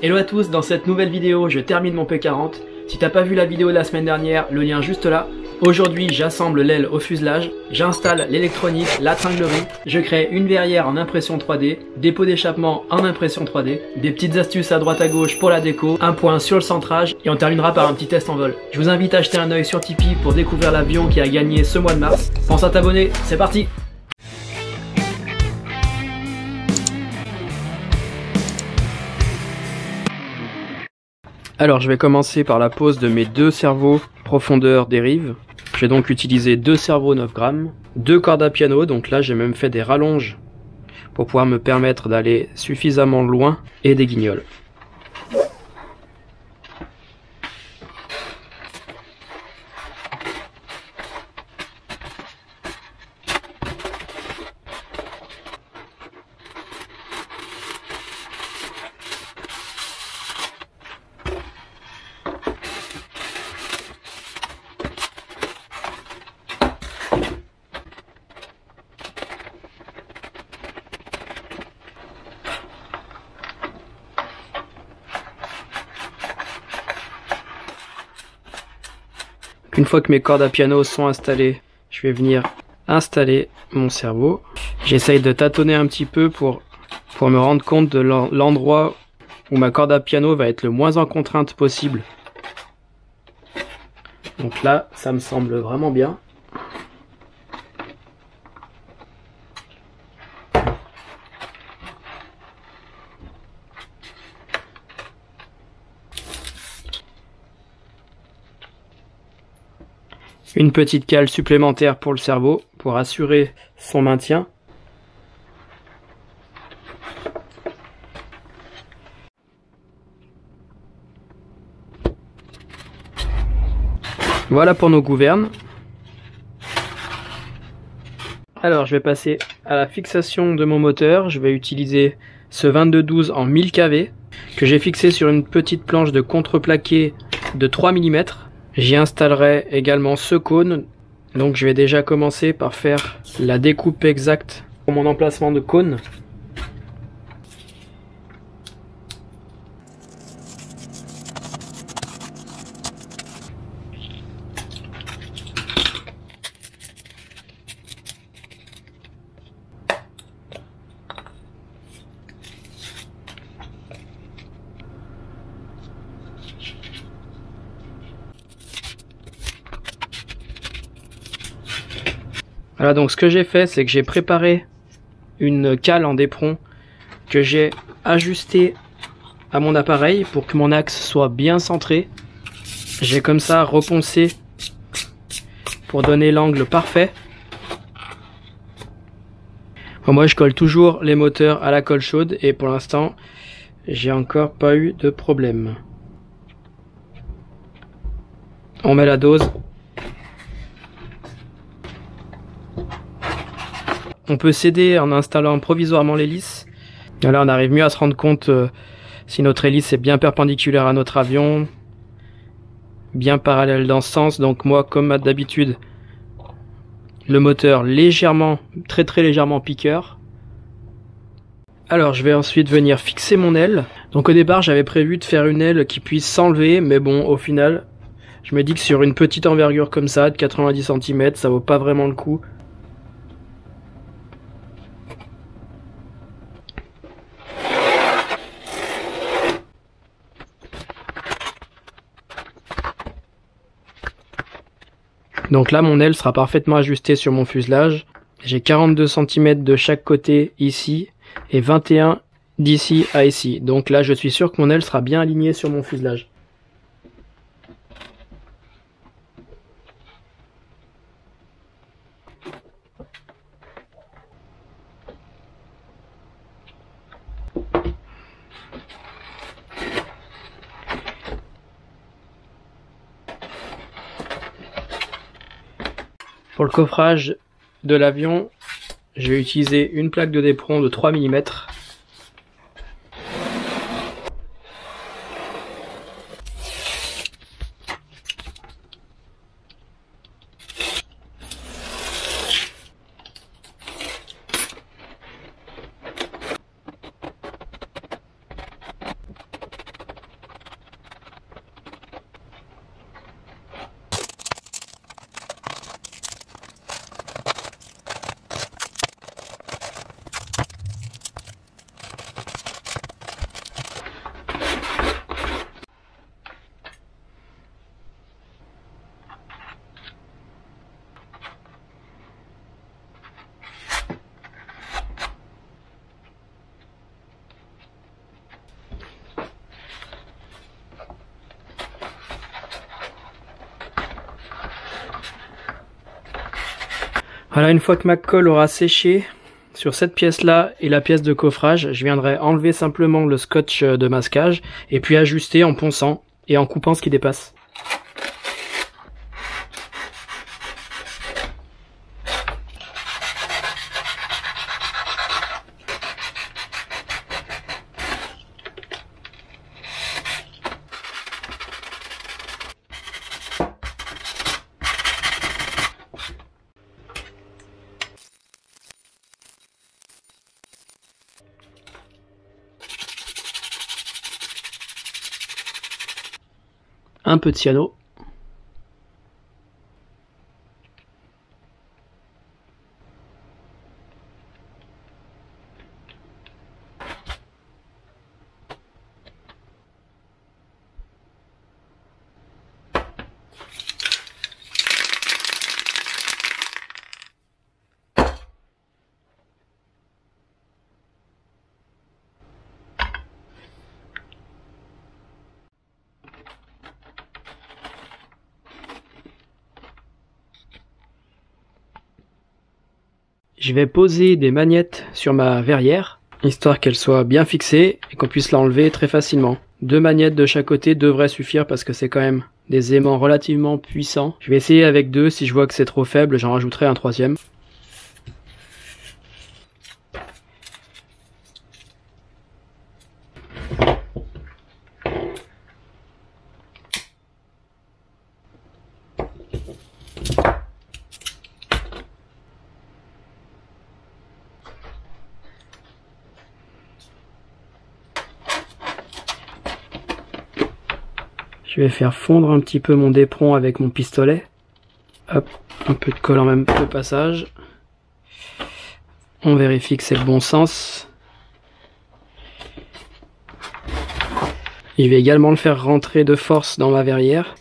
Hello à tous, dans cette nouvelle vidéo je termine mon P40. Si t'as pas vu la vidéo de la semaine dernière, le lien juste là. Aujourd'hui j'assemble l'aile au fuselage, j'installe l'électronique, la tringlerie, je crée une verrière en impression 3D, des pots d'échappement en impression 3D, des petites astuces à droite à gauche pour la déco, un point sur le centrage et on terminera par un petit test en vol. Je vous invite à jeter un œil sur Tipeee pour découvrir l'avion qui a gagné ce mois de mars. Pense à t'abonner, c'est parti! Alors je vais commencer par la pose de mes deux cerveaux profondeur dérive. J'ai donc utilisé deux cerveaux 9 grammes, deux cordes à piano, donc là j'ai même fait des rallonges pour pouvoir me permettre d'aller suffisamment loin, et des guignols. Une fois que mes cordes à piano sont installées, je vais venir installer mon cerveau. J'essaye de tâtonner un petit peu pour me rendre compte de l'endroit où ma corde à piano va être le moins en contrainte possible. Donc là, ça me semble vraiment bien. Une petite cale supplémentaire pour le cerveau, pour assurer son maintien. Voilà pour nos gouvernes. Alors je vais passer à la fixation de mon moteur. Je vais utiliser ce 22-12 en 1000 kV que j'ai fixé sur une petite planche de contreplaqué de 3 mm. J'y installerai également ce cône, donc je vais déjà commencer par faire la découpe exacte pour mon emplacement de cône. Voilà, donc ce que j'ai fait, c'est que j'ai préparé une cale en dépron que j'ai ajustée à mon appareil pour que mon axe soit bien centré. J'ai comme ça repensé pour donner l'angle parfait. Bon, moi, je colle toujours les moteurs à la colle chaude et pour l'instant, j'ai encore pas eu de problème. On met la dose. On peut s'aider en installant provisoirement l'hélice. Là, on arrive mieux à se rendre compte si notre hélice est bien perpendiculaire à notre avion, bien parallèle dans ce sens. Donc moi, comme d'habitude, le moteur légèrement, très légèrement piqueur. Alors, je vais ensuite venir fixer mon aile. Donc au départ, j'avais prévu de faire une aile qui puisse s'enlever, mais bon, au final, je me dis que sur une petite envergure comme ça, de 90 cm, ça vaut pas vraiment le coup. Donc là, mon aile sera parfaitement ajustée sur mon fuselage. J'ai 42 cm de chaque côté ici et 21 d'ici à ici. Donc là, je suis sûr que mon aile sera bien alignée sur mon fuselage. Pour le coffrage de l'avion, je vais utiliser une plaque de dépron de 3 mm. Voilà, une fois que ma colle aura séché sur cette pièce là et la pièce de coffrage, je viendrai enlever simplement le scotch de masquage et puis ajuster en ponçant et en coupant ce qui dépasse. Un peu de cyano. Je vais poser des magnettes sur ma verrière, histoire qu'elle soit bien fixée et qu'on puisse la enlever très facilement. 2 magnettes de chaque côté devraient suffire parce que c'est quand même des aimants relativement puissants. Je vais essayer avec 2, si je vois que c'est trop faible, j'en rajouterai un 3e. Je vais faire fondre un petit peu mon dépron avec mon pistolet. Hop, un peu de colle en même de passage. On vérifie que c'est le bon sens. Je vais également le faire rentrer de force dans ma verrière.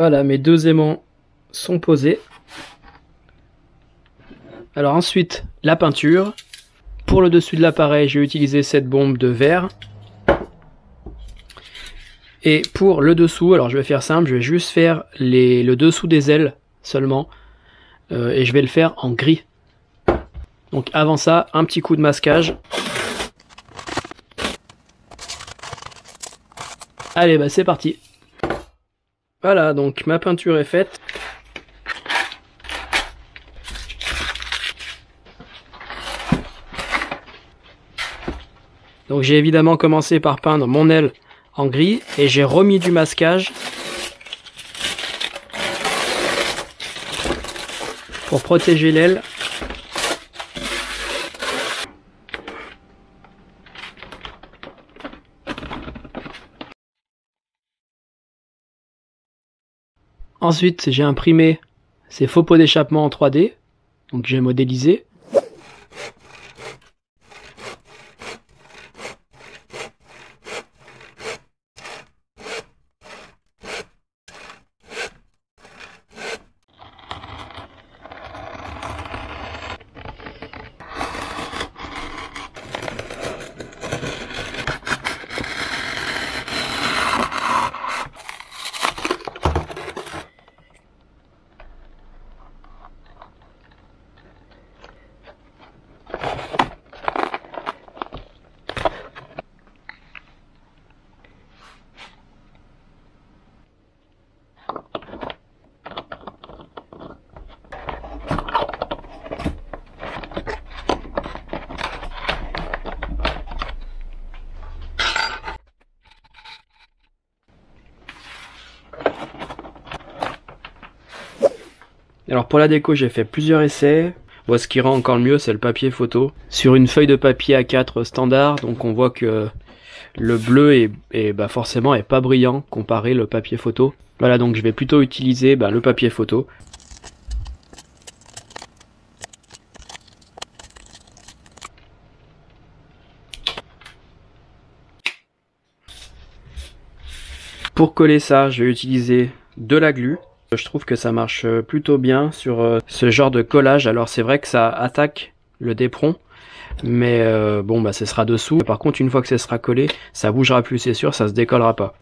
Voilà, mes 2 aimants sont posés. Alors ensuite, la peinture. Pour le dessus de l'appareil, j'ai utilisé cette bombe de verre. Et pour le dessous, alors je vais faire simple, je vais juste faire le dessous des ailes seulement. Et je vais le faire en gris. Donc avant ça, un petit coup de masquage. Allez, bah c'est parti. Voilà, donc ma peinture est faite. Donc j'ai évidemment commencé par peindre mon aile en gris et j'ai remis du masquage pour protéger l'aile. Ensuite, j'ai imprimé ces faux pots d'échappement en 3D, donc j'ai modélisé. Alors pour la déco, j'ai fait plusieurs essais. Bon, ce qui rend encore le mieux, c'est le papier photo. Sur une feuille de papier A4 standard, donc on voit que le bleu est pas brillant comparé au papier photo. Voilà, donc je vais plutôt utiliser le papier photo. Pour coller ça, je vais utiliser de la glu. Je trouve que ça marche plutôt bien sur ce genre de collage. Alors c'est vrai que ça attaque le dépron, mais bon bah ce sera dessous. Par contre, une fois que ce sera collé, ça bougera plus, c'est sûr, ça se décollera pas.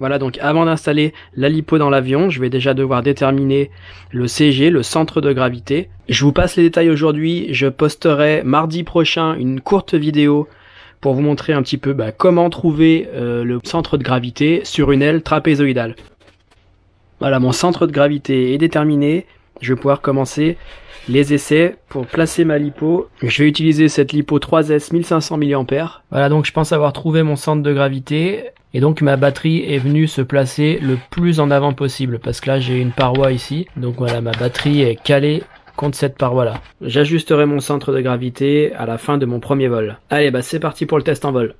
Voilà, donc avant d'installer la lipo dans l'avion, je vais déjà devoir déterminer le CG, le centre de gravité. Je vous passe les détails aujourd'hui, je posterai mardi prochain une courte vidéo pour vous montrer un petit peu comment trouver le centre de gravité sur une aile trapézoïdale. Voilà, mon centre de gravité est déterminé, je vais pouvoir commencer les essais pour placer ma lipo. Je vais utiliser cette lipo 3S 1500 mAh. Voilà, donc je pense avoir trouvé mon centre de gravité. Et donc ma batterie est venue se placer le plus en avant possible, parce que là j'ai une paroi ici, donc voilà ma batterie est calée contre cette paroi là. J'ajusterai mon centre de gravité à la fin de mon premier vol. Allez bah c'est parti pour le test en vol.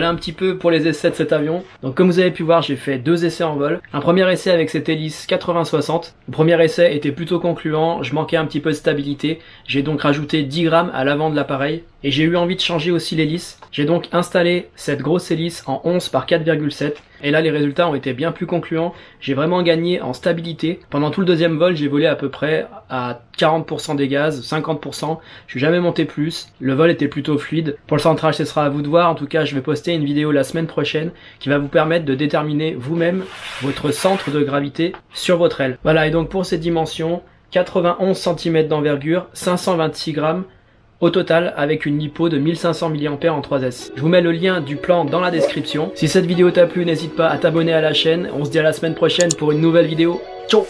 Voilà un petit peu pour les essais de cet avion. Donc comme vous avez pu voir, j'ai fait deux essais en vol. Un premier essai avec cette hélice 80-60. Le premier essai était plutôt concluant, je manquais un petit peu de stabilité. J'ai donc rajouté 10 grammes à l'avant de l'appareil. Et j'ai eu envie de changer aussi l'hélice. J'ai donc installé cette grosse hélice en 11 par 4,7. Et là les résultats ont été bien plus concluants. J'ai vraiment gagné en stabilité. Pendant tout le deuxième vol, j'ai volé à peu près à 40% des gaz, 50%. Je suis jamais monté plus. Le vol était plutôt fluide. Pour le centrage, ce sera à vous de voir. En tout cas, je vais poster une vidéo la semaine prochaine qui va vous permettre de déterminer vous-même votre centre de gravité sur votre aile. Voilà, et donc pour ces dimensions, 91 cm d'envergure, 526 grammes. Au total, avec une lipo de 1500 mAh en 3S. Je vous mets le lien du plan dans la description. Si cette vidéo t'a plu, n'hésite pas à t'abonner à la chaîne. On se dit à la semaine prochaine pour une nouvelle vidéo. Ciao!